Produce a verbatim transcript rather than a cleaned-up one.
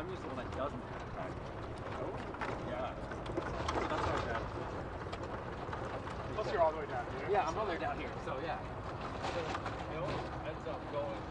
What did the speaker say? I'm just the one that doesn't have a bad picture. Oh? Yeah. That's not a bad picture. Plus you're all the way down here. Yeah, I'm all the way down here, so yeah. So it always ends up going